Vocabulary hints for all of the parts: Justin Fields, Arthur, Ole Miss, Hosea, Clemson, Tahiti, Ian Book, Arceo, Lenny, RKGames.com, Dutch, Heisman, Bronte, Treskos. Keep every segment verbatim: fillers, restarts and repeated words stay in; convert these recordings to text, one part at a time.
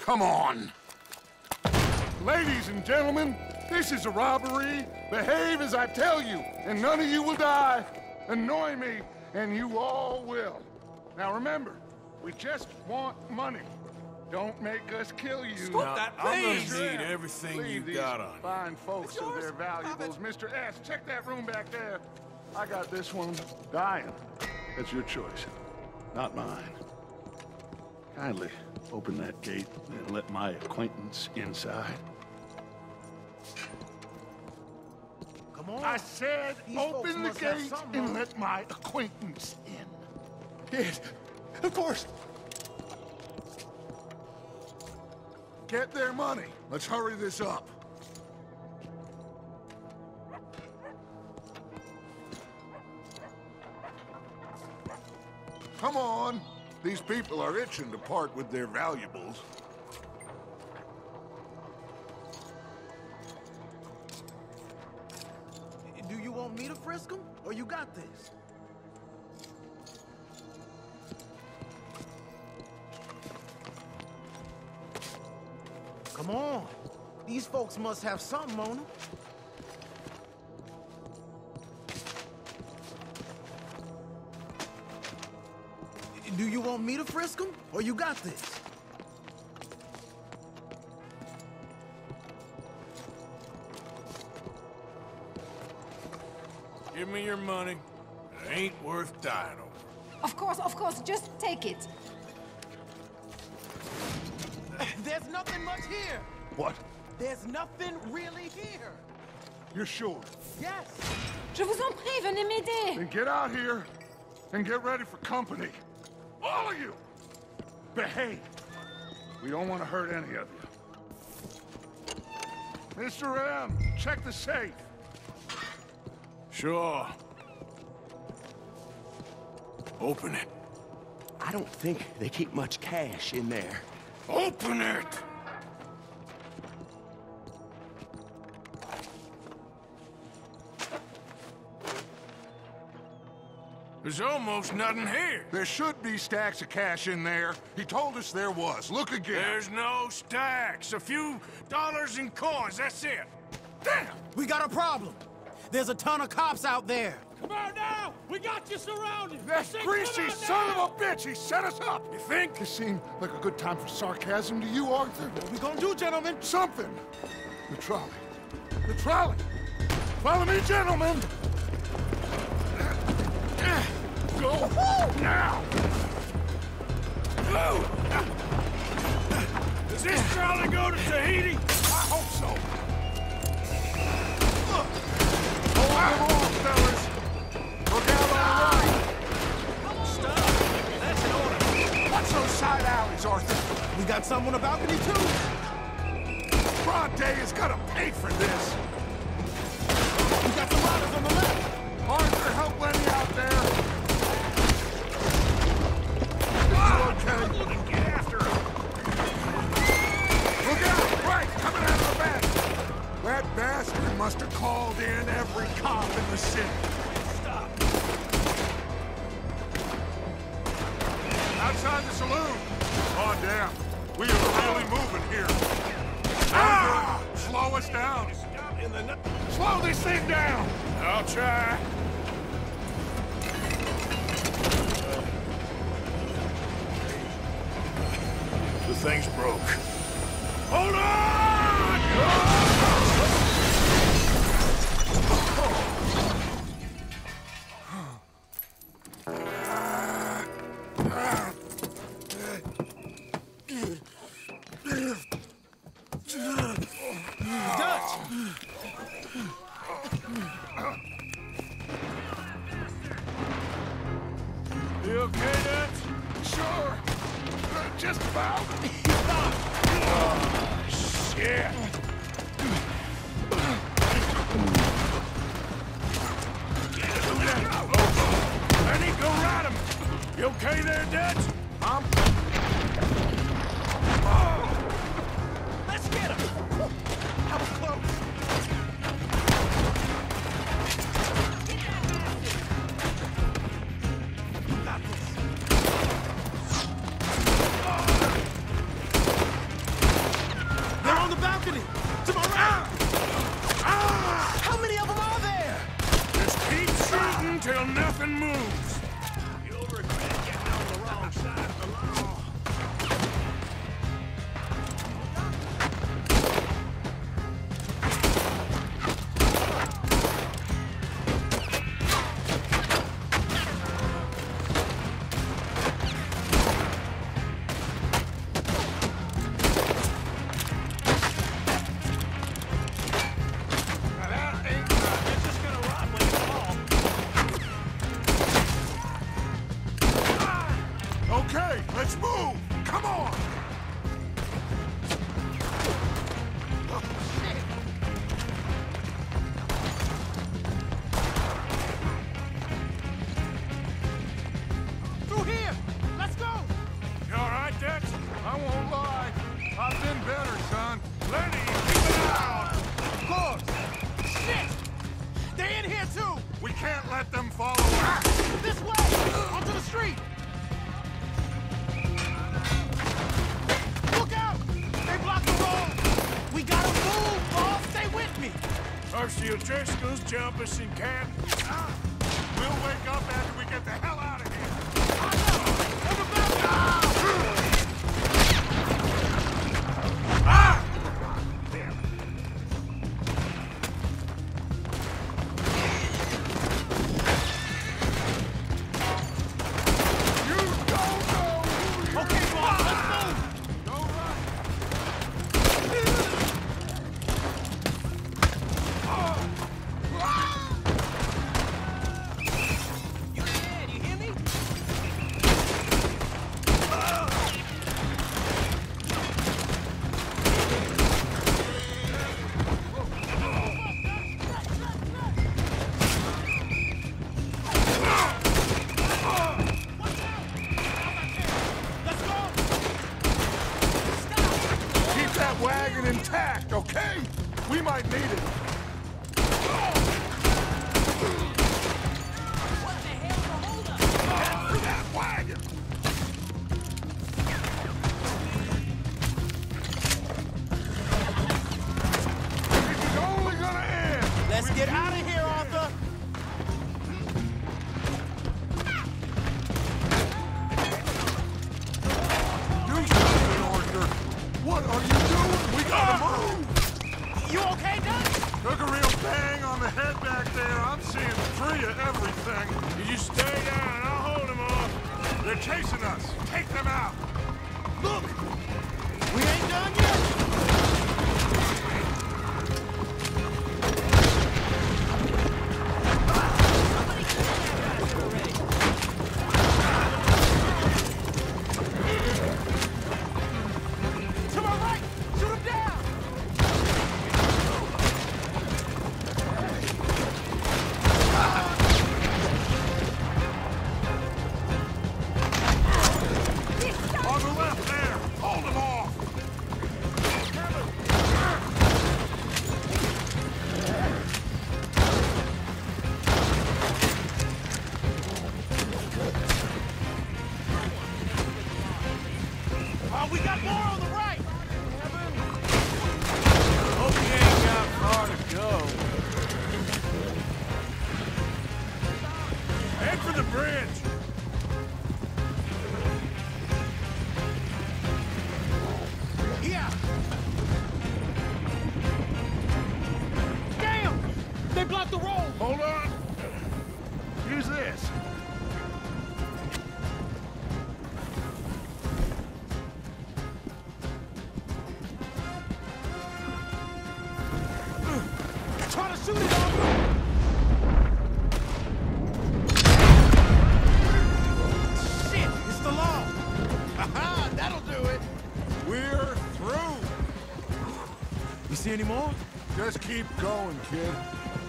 Come on. Ladies and gentlemen, this is a robbery. Behave as I tell you, and none of you will die. Annoy me, and you all will. Now remember, we just want money. Don't make us kill you. Stop now, that, please. I'm gonna need everything Leave you got on. Fine folks with their valuables. Mister S, check that room back there. I got this one dying. That's your choice, not mine. Kindly open that gate and let my acquaintance inside. Come on. I said These open the gate and let my acquaintance in. Yes, of course. Get their money. Let's hurry this up. Come on. These people are itching to part with their valuables. Do you want me to frisk them, or you got this? Come on. These folks must have something on them. Do you want me to frisk them, or you got this? Give me your money. It ain't worth dying over. Of course, of course. Just take it. There's nothing much here. What? There's nothing really here. You're sure? Yes. Je vous en prie, venez m'aider. Then get out here and get ready for company. All of you! Behave. We don't want to hurt any of you. Mister M, check the safe. Sure. Open it. I don't think they keep much cash in there. Open it! There's almost nothing here. There should be stacks of cash in there. He told us there was. Look again. There's no stacks. A few dollars in coins. That's it. Damn! We got a problem. There's a ton of cops out there. Come on now! We got you surrounded! That said, greasy son of a bitch! He set us up! You think? This seemed like a good time for sarcasm to you, Arthur. What are we gonna do, gentlemen? Something! The trolley. The trolley! Follow me, gentlemen! Go now! Does this trolley go to Tahiti? I hope so. Hold on, hold on, fellas. Look out on the right. Stop. That's in order. Watch those side alleys, Arthur. We got someone on the balcony, too. Bronte is gonna pay for this. We got some riders on the left. Arthur, help Lenny out there. Okay. I'm looking, get after him. Look out! Right! Coming out of the back! That bastard must have called in every cop in the city. Stop. Outside the saloon. Oh, damn. We are really moving here. Ah! Slow us down. In the Slow this thing down! I'll try. The thing's broke. Hold on! Dutch! You okay, Dutch? Sure. Just about. Oh, shit. I need to go ride him. You okay there, Dutch? I'm... Oh. Let's get him. I was close. Get that bastard. Got this. Arceo, Treskos, Jumpus, and Cap. Ah, we'll wake up after we get the hell out of here. Ah! Ah! Anymore? Just keep going, kid.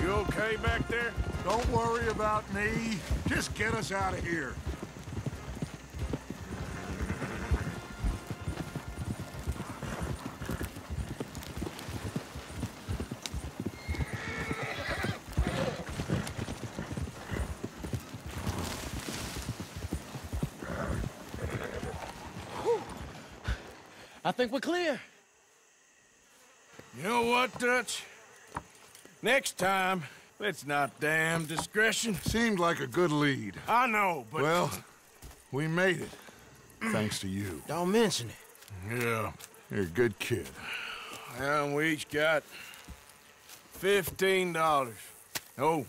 You okay back there? Don't worry about me. Just get us out of here. I think we're clear. You know what, Dutch? Next time, let's not damn discretion. Seemed like a good lead. I know, but... Well, we made it. Thanks to you. Don't mention it. Yeah, you're a good kid. And we each got fifteen dollars. Oh,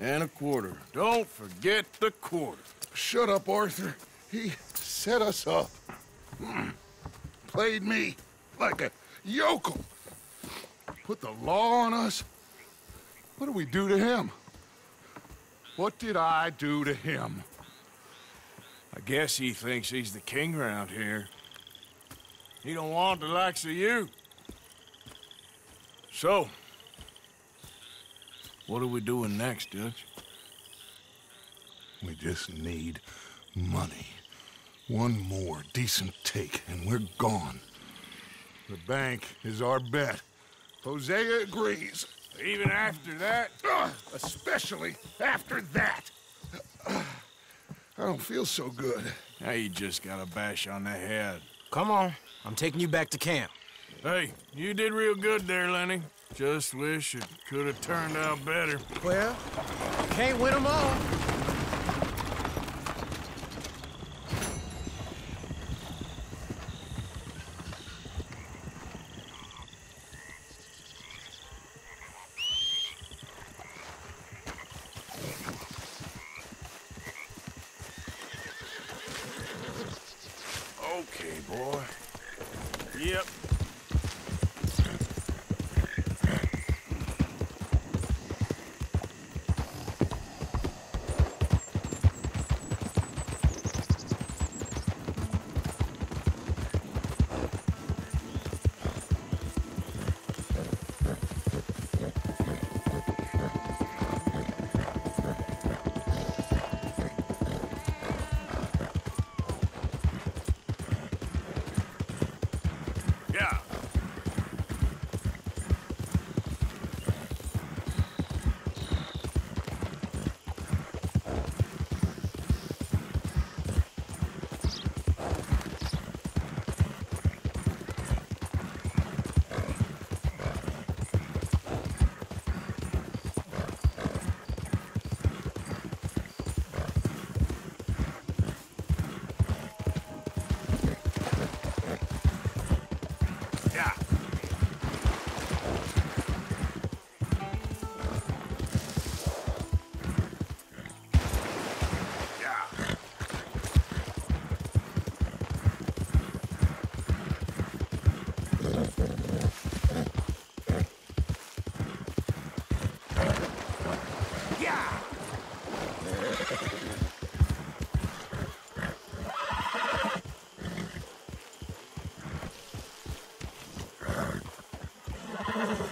and a quarter. Don't forget the quarter. Shut up, Arthur. He set us up. Played me like a yokel. Put the law on us? What did we do to him? What did I do to him? I guess he thinks he's the king around here. He don't want the likes of you. So, what are we doing next, Dutch? We just need money. One more decent take, and we're gone. The bank is our bet. Hosea agrees. Even after that? Uh, especially after that. Uh, I don't feel so good. Now you just got a bash on the head. Come on. I'm taking you back to camp. Hey, you did real good there, Lenny. Just wish it could have turned out better. Well, can't win them all. Okay, boy.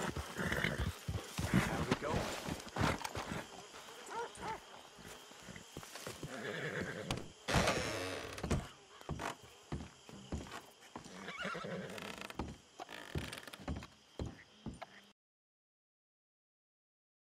Yep.